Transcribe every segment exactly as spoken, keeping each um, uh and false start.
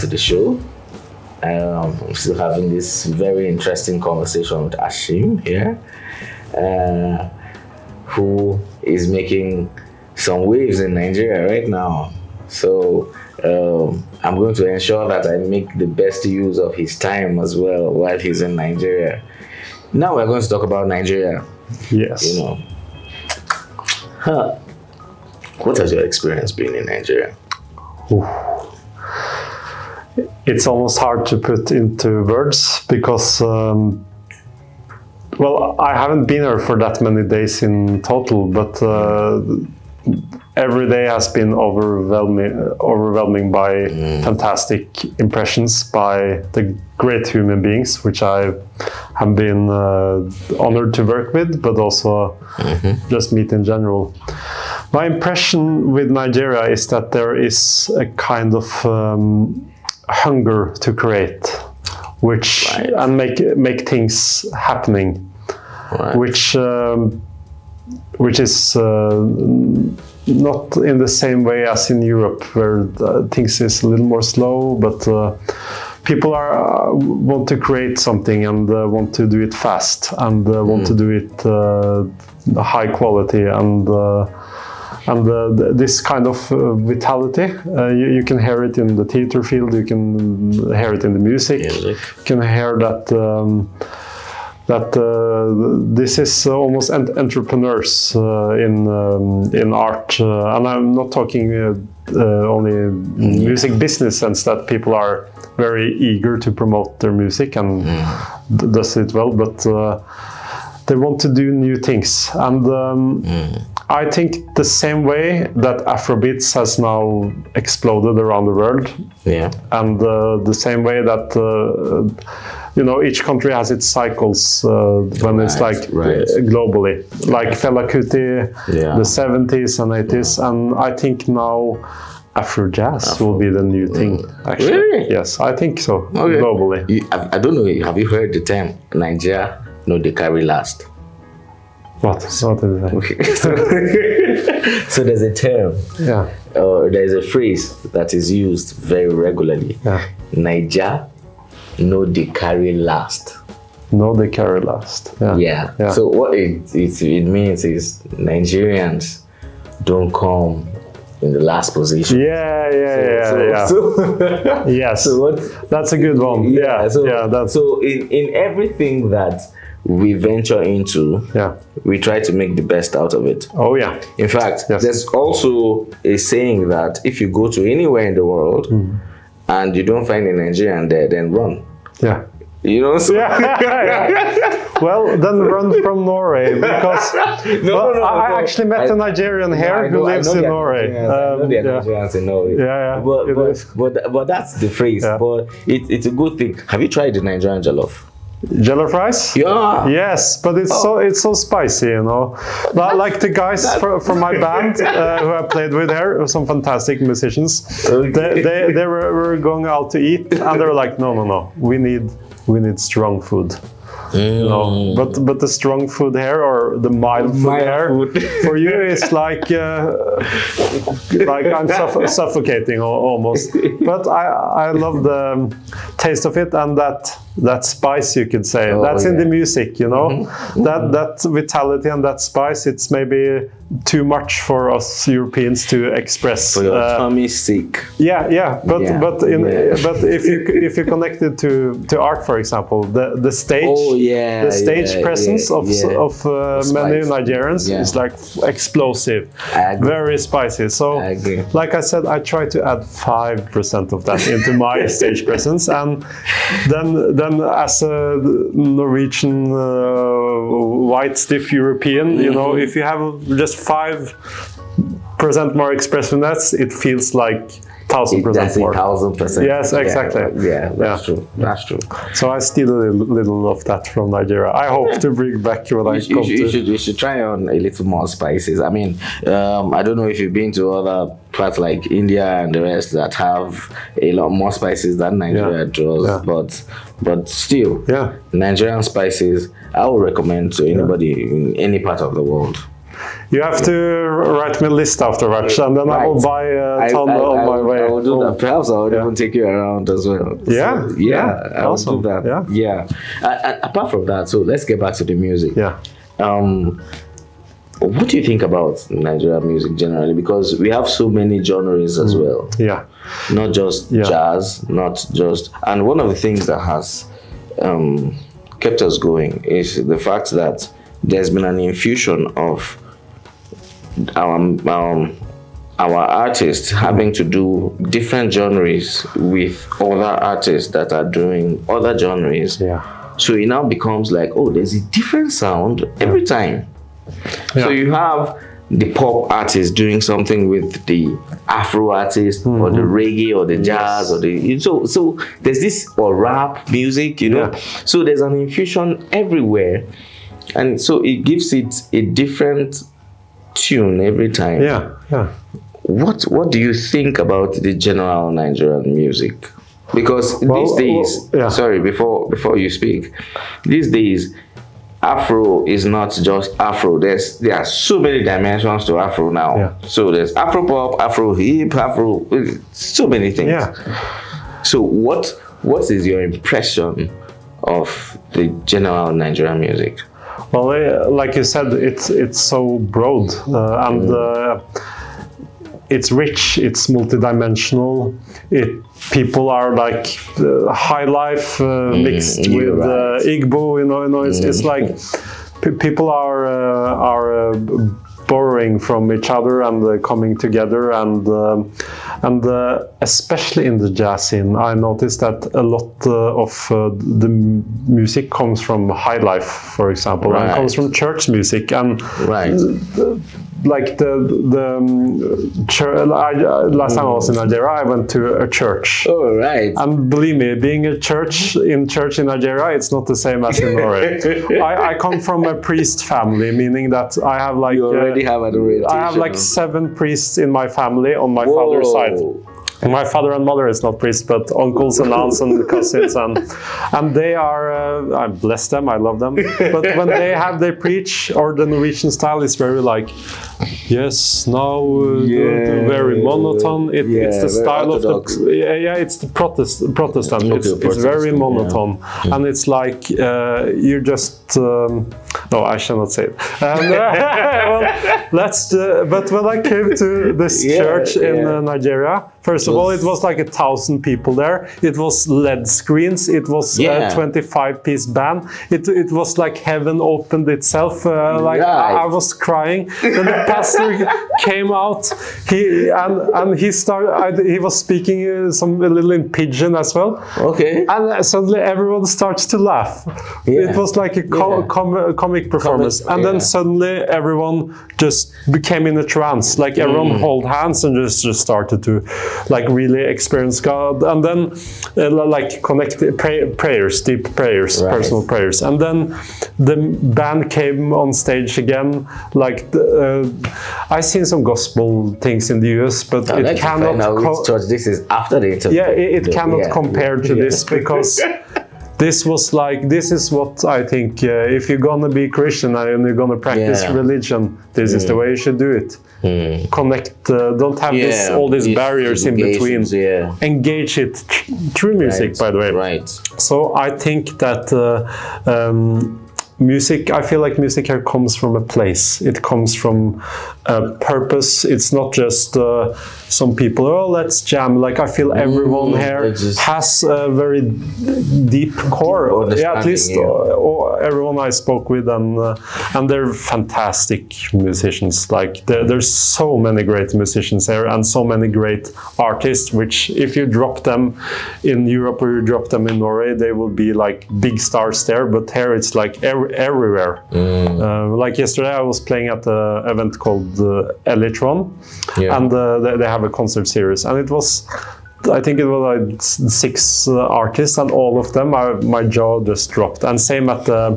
to the show. Um, I'm still having this very interesting conversation with Ashim here, uh, who is making some waves in Nigeria right now. So um, I'm going to ensure that I make the best use of his time as well while he's in Nigeria. Now we're going to talk about Nigeria. Yes. You know, huh. What has your experience been in Nigeria? Ooh. It's almost hard to put into words because, um, well, I haven't been here for that many days in total, but uh, every day has been overwhelming, overwhelming by mm. fantastic impressions by the great human beings, which I have been uh, honored to work with, but also mm-hmm. just meet in general. My impression with Nigeria is that there is a kind of um, hunger to create, which right. and make make things happening, right. which um, which is uh, not in the same way as in Europe, where the, things is a little more slow, but uh, people are uh, want to create something and uh, want to do it fast and uh, want mm. to do it uh, high quality and. Uh, And uh, this kind of uh, vitality, uh, you, you can hear it in the theater field, you can hear it in the music, music. You can hear that um, that uh, this is almost ent entrepreneurs uh, in, um, in art. Uh, and I'm not talking uh, uh, only yeah. music business sense that people are very eager to promote their music and mm. does it well, but uh, they want to do new things. And um, mm. I think the same way that Afrobeats has now exploded around the world, yeah, and uh, the same way that uh, you know each country has its cycles uh, when right, it's like right. globally, like yeah. Fela Kuti, yeah. the seventies and eighties, yeah. and I think now Afro Jazz Afro. will be the new thing. Actually, really? Yes, I think so. Okay. Globally, you, I, I don't know. Have you heard the term Nigeria? No, they carry last. What? What is that? Okay. So, so there's a term, yeah, or uh, there's a phrase that is used very regularly. Yeah. Naija, no they carry last. No they carry last. Yeah. Yeah. yeah. So what it, it it means is Nigerians don't come in the last position. Yeah, yeah, so, yeah. So, yeah. So yes. So what? That's a good one. Yeah. yeah so yeah, that's... so in in everything that we venture into, yeah, we try to make the best out of it. Oh yeah. In fact, yes. there's also a saying that if you go to anywhere in the world mm. and you don't find a Nigerian there, then run. Yeah. You know, so yeah. yeah, yeah. Well, then run from Norway, because no, well, no, no, I no. actually met I, a Nigerian here no, know, who lives in Norway. Um, yeah. Nigerians in Norway. Yeah, yeah. But, but, but, but that's the phrase, yeah. but it, it's a good thing. Have you tried the Nigerian jollof? Jollof rice? Yeah. Yes, but it's oh. so it's so spicy, you know. But like the guys from, from my band uh, who I played with here, some fantastic musicians. Okay. They they, they were, were going out to eat, and they were like, no, no, no, we need we need strong food. Mm. No, but but the strong food here or the mild food mild here food. for you is like uh, like I'm suff suffocating almost. But I I love the taste of it and that that spice you could say oh, that's yeah. in the music, you know, mm-hmm. that that vitality and that spice. It's maybe too much for us Europeans to express. For your uh, tummy's sake. Yeah, yeah, but yeah, but in yeah. but if you if you connect it to to art, for example, the the stage. Oh, Yeah, the stage yeah, presence yeah, of, yeah. of uh, many Nigerians yeah. is like explosive, I very spicy. So, I like I said, I try to add five percent of that into my stage presence. And then, then as a Norwegian, uh, white, stiff European, you know, mm-hmm. if you have just five percent more expressiveness, it feels like Thousand percent more. Thousand percent. Yes, exactly. Yeah, yeah that's yeah. true. That's true. So I steal a little of that from Nigeria. I hope yeah. to bring back when I come to. You should, you should try on a little more spices. I mean, um, I don't know if you've been to other parts like India and the rest that have a lot more spices than Nigeria yeah. does, yeah. but but still, yeah, Nigerian spices I would recommend to anybody yeah. in any part of the world. You have to write me a list afterwards, and then right. I will buy a ton I, I, on I, I my would, way. I will do oh. that. Perhaps I will yeah. even take you around as well. Yeah, so, yeah, yeah, I will awesome. do that. Yeah, yeah. Uh, apart from that, so let's get back to the music. Yeah. Um, what do you think about Nigerian music generally? Because we have so many genres as mm. well. Yeah. Not just yeah. jazz, not just. And one of the things that has um, kept us going is the fact that there's been an infusion of our um, our artists having to do different genres with other artists that are doing other genres. Yeah. So it now becomes like, oh, there's a different sound every time. Yeah. So you have the pop artist doing something with the Afro artist, mm-hmm. or the reggae or the jazz, yes. or the so so there's this or rap music, you know. Yeah. So there's an infusion everywhere, and so it gives it a different tune every time. Yeah, yeah. What what do you think about the general Nigerian music? Because well, these days, well, yeah. sorry, before before you speak, these days. Afro is not just Afro. There's there are so many dimensions to Afro now. Yeah. So there's Afro pop, Afro hip, Afro, so many things. Yeah. So what what is your impression of the general Nigerian music? Well, like you said, it's it's so broad uh, and uh, it's rich. It's multidimensional. It. People are like uh, high life uh, mixed mm, with right. uh, Igbo, you know, you know it's, mm. it's like p people are uh, are uh, borrowing from each other and uh, coming together, and uh, and uh, especially in the jazz scene, I noticed that a lot uh, of uh, the music comes from high life, for example, right. and comes from church music and. Right. Uh, Like the the um, church, I, last time I was in Nigeria, I went to a church. Oh right! And believe me, being a church in church in Nigeria, it's not the same as in Norway. I, I come from a priest family, meaning that I have like you already uh, have an orientation. I have like seven priests in my family on my Whoa. father's side. My father and mother is not priests, but uncles and aunts and cousins, and and they are. Uh, I bless them. I love them. But when they have they preach, or the Norwegian style is very like, yes, now uh, yeah, very monotone. It, yeah, it's the style orthodox. Of the yeah, yeah. It's the Protest, Protestant. It's, it's Protestant, very monotone, yeah. and it's like uh, you're just. Um, no, I shall not say it. Um, well, let's. Uh, but when I came to this yeah, church in yeah. uh, Nigeria. First of all, it was like a thousand people there. It was L E D screens. It was yeah. a twenty-five piece band. It, it was like heaven opened itself. Uh, like right. I, I was crying. Then the pastor came out. He and and he started. I, he was speaking uh, some a little in pidgin as well. Okay. And suddenly everyone starts to laugh. Yeah. It was like a com yeah. com comic performance. Comic, and yeah. then suddenly everyone just became in a trance. Like everyone mm. hold hands and just just started to. Like really experience God, and then uh, like connect pray, prayers, deep prayers, right. personal prayers, and then the band came on stage again. Like the, uh, I seen some gospel things in the U S, but now it cannot. Now church, this is after the interview. Yeah, it, it the, cannot yeah, compare yeah, to yeah. this because. This was like, this is what I think, uh, if you're gonna be Christian and you're gonna practice yeah. religion, this mm. is the way you should do it. Mm. Connect, uh, don't have yeah. this, all these it's barriers in between. Yeah. Engage it through music, right. by the way. Right. So I think that uh, um, music, I feel like music here comes from a place. It comes from a purpose. It's not just uh, some people, oh, let's jam. Like I feel everyone mm, here has a very deep core. Deep yeah, at least yeah. Oh, oh, everyone I spoke with, and uh, and they're fantastic musicians. Like there, there's so many great musicians here and so many great artists, which if you drop them in Europe or you drop them in Norway, they will be like big stars there. But here it's like every everywhere. Mm. Uh, like yesterday I was playing at an event called uh, Elytron, yeah. and uh, they, they have a concert series, and it was, I think it was like six uh, artists, and all of them, I, my jaw just dropped. And same at the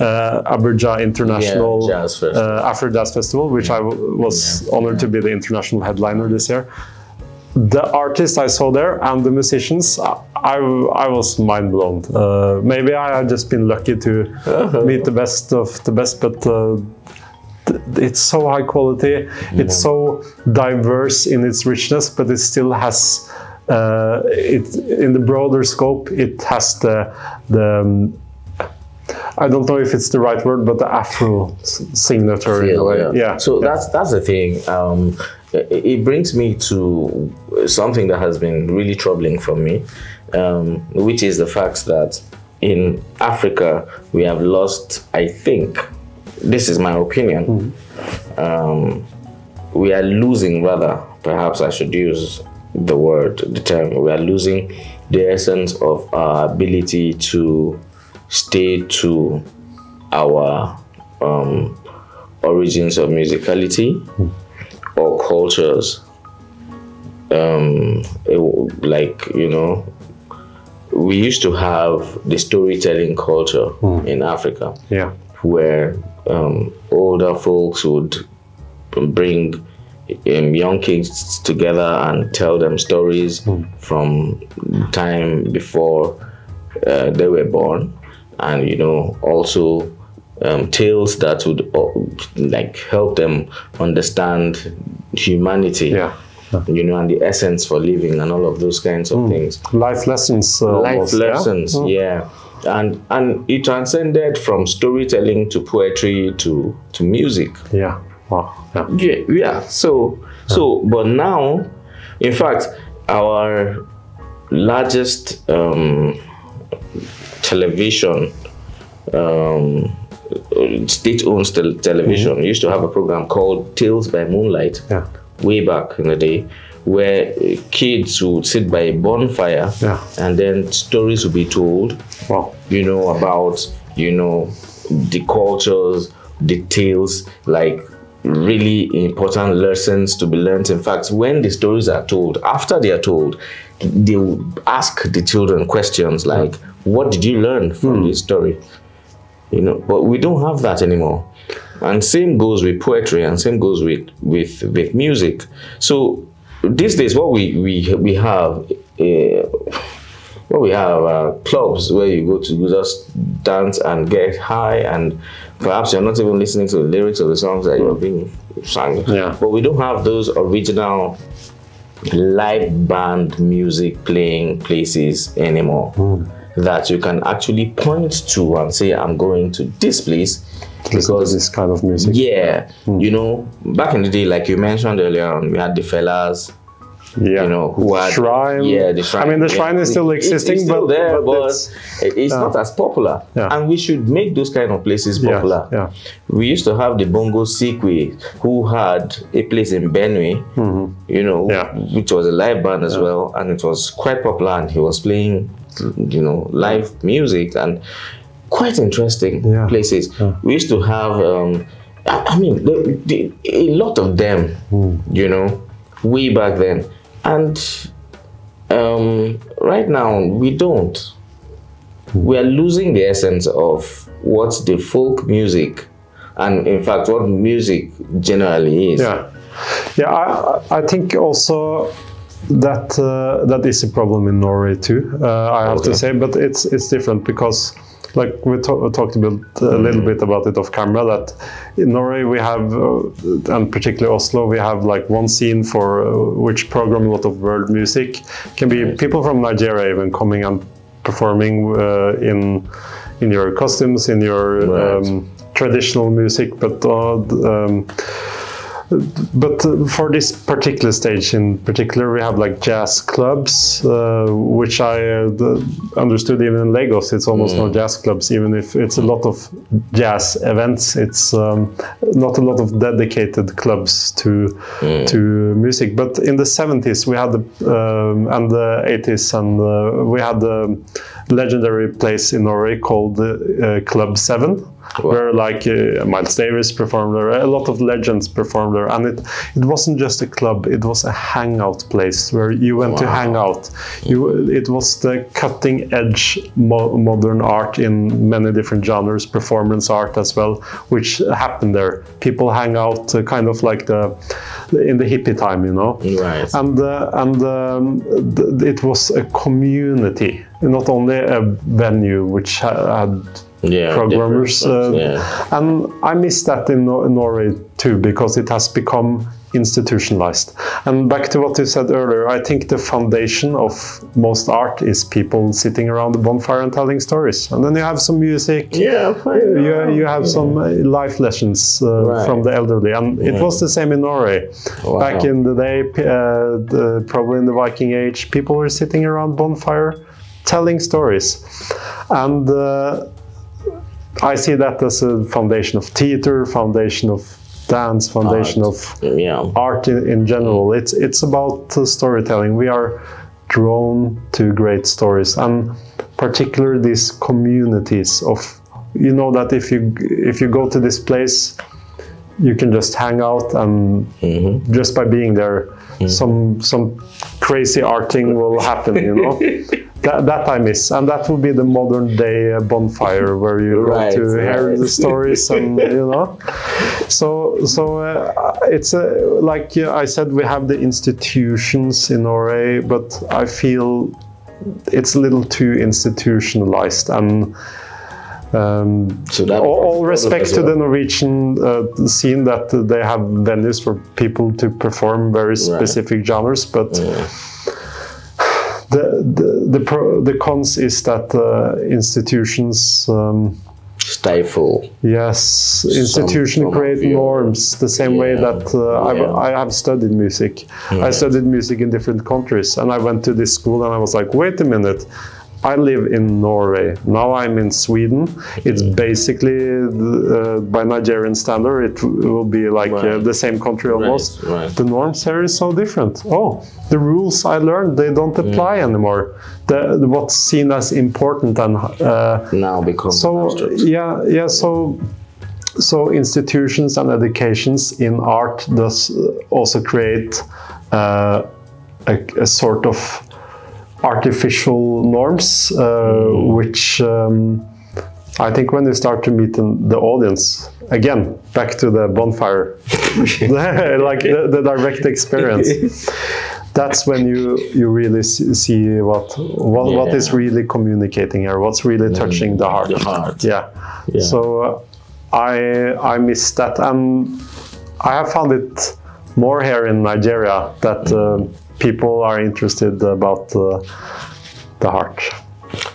uh, Abuja International yeah, Jazz uh, Afro Jazz Festival, which I w was yeah. honored yeah. to be the international headliner this year. The artists I saw there and the musicians, I, I, I was mind blown. Uh, maybe I had just been lucky to meet the best of the best, but uh, th it's so high quality, yeah. It's so diverse in its richness, but it still has, uh, it in the broader scope, it has the, the um, I don't know if it's the right word, but the Afro signature in a way. Yeah. yeah. So yeah. that's that's the thing. Um, it brings me to something that has been really troubling for me, um, which is the fact that in Africa we have lost, I think, this is my opinion, mm-hmm. um, we are losing rather, perhaps I should use the word, the term, we are losing the essence of our ability to stay to our um, origins of musicality mm-hmm. or cultures. Um, it, like, you know, we used to have the storytelling culture mm. in Africa, yeah, where um, older folks would bring um, young kids together and tell them stories mm. from time before uh, they were born, and you know, also um, tales that would uh, like help them understand humanity. Yeah. You know, and the essence for living and all of those kinds of mm. things. Life lessons. Uh, Life almost, lessons, yeah? Mm. yeah. And and it transcended from storytelling to poetry to, to music. Yeah. Wow. Yeah. Yeah, yeah. So, yeah. so, but now, in fact, our largest um, television, um, state-owned te television, mm-hmm. used to have a program called Tales by Moonlight. Yeah. Way back in the day, where kids would sit by a bonfire, yeah. and then stories would be told, wow. you know, about, you know, the cultures, the tales, like really important lessons to be learned. In fact, when the stories are told, after they are told, they would ask the children questions like, what did you learn from mm. this story? You know, but we don't have that anymore. And same goes with poetry, and same goes with with with music. So these days, what we we we have, uh, what we have are clubs where you go to you just dance and get high, and perhaps you're not even listening to the lyrics of the songs that you're being sang. Yeah. But we don't have those original live band music playing places anymore mm. that you can actually point to and say, "I'm going to this place." Because this kind of music, yeah, mm. you know, back in the day, like you mentioned earlier on, we had the fellas, yeah, you know, who had shrine. Yeah, the shrine. I mean, the shrine yeah, is still existing, it's still but there, but it's, it's uh, not as popular. Yeah. And we should make those kind of places popular. Yeah, yeah. We used to have the Bongo Seekwe, who had a place in Benue, mm-hmm. you know, yeah. which was a live band as yeah. well, and it was quite popular. And he was playing, you know, live music and. Quite interesting yeah. places. Yeah. We used to have, um, I, I mean, the, the, a lot of them, mm. you know, way back then. And um, right now, we don't. Mm. We are losing the essence of what the folk music, and in fact, what music generally is. Yeah, yeah. I, I think also that uh, that is a problem in Norway too. Uh, I have okay. to say, but it's it's different because. Like we, talk, we talked a, bit, a little bit about it off camera, that in Norway we have, uh, and particularly Oslo, we have like one scene for uh, which program a lot of world music. Can be people from Nigeria even coming and performing uh, in in your costumes, in your right. um, traditional music, but. Uh, um, But for this particular stage in particular, we have like jazz clubs, uh, which I uh, understood even in Lagos, it's almost mm. no jazz clubs, even if it's a lot of jazz events, it's um, not a lot of dedicated clubs to, mm. to music. But in the seventies, we had, the, um, and the eighties, and uh, we had the legendary place in Norway called uh, Club Seven. Wow. Where like uh, Miles Davis performed there, a lot of legends performed there, and it it wasn't just a club; it was a hangout place where you went wow. to hang out. You, it was the cutting edge mo modern art in many different genres, performance art as well, which happened there. People hang out, uh, kind of like the in the hippie time, you know. Right. And uh, and um, th it was a community, not only a venue which had. yeah, programmers. Uh, yeah. And I miss that in Nor Norway too, because it has become institutionalized. And back to what you said earlier, I think the foundation of most art is people sitting around the bonfire and telling stories. And then you have some music, yeah, you, you have yeah. some life lessons uh, right. from the elderly. And yeah. it was the same in Norway. Wow. Back in the day, uh, the, probably in the Viking Age, people were sitting around bonfire telling stories. And uh, I see that as a foundation of theater, foundation of dance, foundation art. of yeah. art in, in general. It's it's about uh, storytelling. We are drawn to great stories, and particularly these communities of, you know, that if you if you go to this place, you can just hang out, and mm-hmm. just by being there, mm-hmm. some some crazy art thing will happen, you know. That, that I miss, and that would be the modern day uh, bonfire where you right, go to right. hear the stories, and you know. So, so uh, it's a, like I said, we have the institutions in Norway, but I feel it's a little too institutionalized, and um, so that all, all respect to the Norwegian uh, scene that they have venues for people to perform very specific right. genres, but. Yeah. The the the, pro, the cons is that uh, institutions um, stifle. Yes, institutions create view. norms the same yeah. way that uh, yeah. I, I have studied music. Yeah. I studied music in different countries, and I went to this school, and I was like, wait a minute. I live in Norway. Now I'm in Sweden. It's basically, uh, by Nigerian standard, it will be like right. uh, the same country almost. Right. Right. The norms here is so different. Oh, the rules I learned, they don't apply yeah. anymore. The, the, what's seen as important and uh, now becomes so yeah yeah so so institutions and educations in art does also create uh, a, a sort of artificial norms, uh, mm. which um, I think when you start to meet in the audience, again, back to the bonfire, like the, the direct experience, that's when you, you really see what, what, yeah. what is really communicating here, what's really touching mm. the heart. The heart. Yeah. yeah. So uh, I, I miss that. And I have found it more here in Nigeria that mm. uh, people are interested about uh, the heart.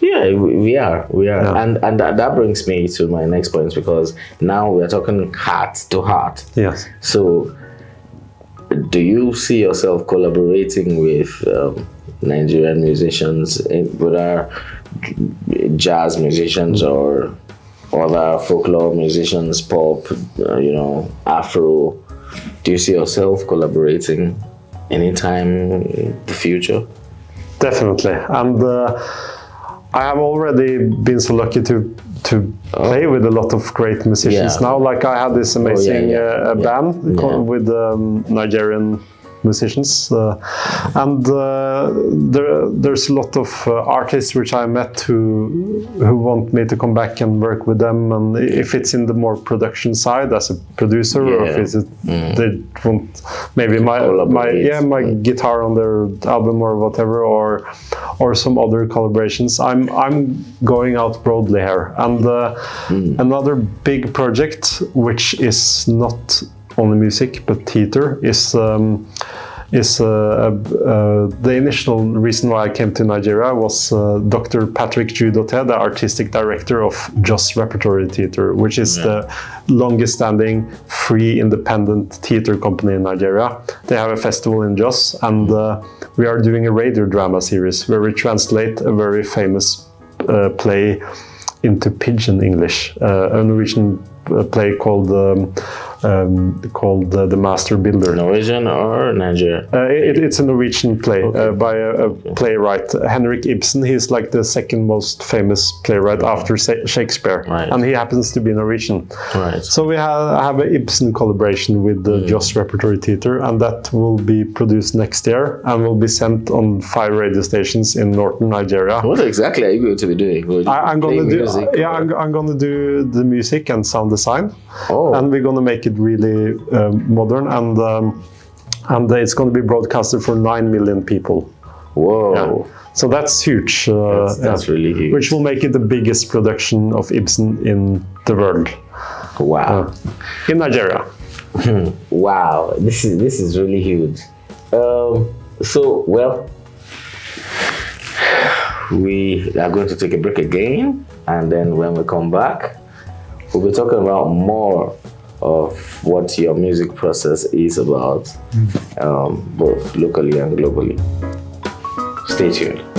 Yeah, we are, we are, yeah. and and that, that brings me to my next point, because now we are talking heart to heart. Yes. So, do you see yourself collaborating with um, Nigerian musicians, whether jazz musicians or other folklore musicians, pop, uh, you know, Afro? Do you see yourself collaborating anytime in the future? Definitely. And uh, I have already been so lucky to to oh. play with a lot of great musicians yeah. now. Like I had this amazing oh, yeah, yeah. Uh, band yeah. Yeah. with um, Nigerian musicians. Uh, and uh, there, there's a lot of uh, artists which I met who, who want me to come back and work with them. And if it's in the more production side as a producer, yeah. or if it's, mm. they want maybe my, my, yeah, my mm. guitar on their album or whatever, or or some other collaborations. I'm, I'm going out broadly here. And uh, mm. another big project, which is not only music, but theater, is um, is uh, uh, the initial reason why I came to Nigeria was uh, Doctor Patrick Jude Oteh, the artistic director of Jos Repertory Theater, which is yeah. the longest standing free independent theater company in Nigeria. They have a festival in Jos, and uh, we are doing a radio drama series where we translate a very famous uh, play into Pidgin English, uh, a Norwegian A play called um, um, called uh, The Master Builder. Norwegian or Nigerian? Uh, it, it's a Norwegian play okay. uh, by a, a okay. playwright, Henrik Ibsen. He's like the second most famous playwright okay. after Shakespeare, right. and he happens to be Norwegian. Right. So we have, have an Ibsen collaboration with the mm. Jos Repertory Theater, and that will be produced next year and will be sent on five radio stations in northern Nigeria. What exactly are you going to be doing? I, I'm going to do music, yeah, I'm, I'm going to do the music and sound design, oh. and we're going to make it really um, modern, and um, and it's going to be broadcasted for nine million people Whoa. Yeah. So that's huge. Uh, that's that's yeah. really huge. Which will make it the biggest production of Ibsen in the world. Wow. Uh, in Nigeria. Wow. This is, this is really huge. Um, so, well, we are going to take a break again. And then when we come back, we'll be talking about more of what your music process is about, um, both locally and globally. Stay tuned.